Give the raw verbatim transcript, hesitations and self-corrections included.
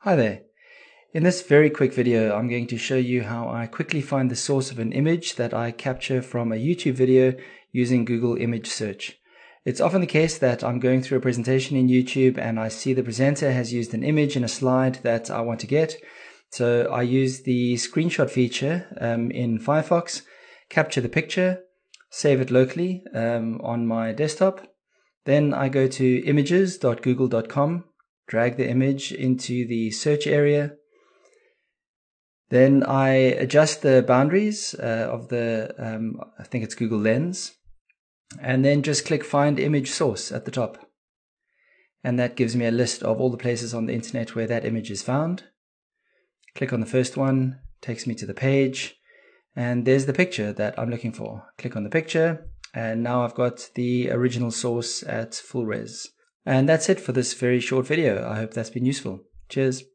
Hi there. In this very quick video, I'm going to show you how I quickly find the source of an image that I capture from a YouTube video using Google Image Search. It's often the case that I'm going through a presentation in YouTube and I see the presenter has used an image in a slide that I want to get. So I use the screenshot feature um, in Firefox, capture the picture, save it locally um, on my desktop. Then I go to images dot google dot com, drag the image into the search area. Then I adjust the boundaries uh, of the, um, I think it's Google Lens, and then just click Find Image Source at the top. And that gives me a list of all the places on the internet where that image is found. Click on the first one, takes me to the page, and there's the picture that I'm looking for. Click on the picture, and now I've got the original source at full res. And that's it for this very short video. I hope that's been useful. Cheers.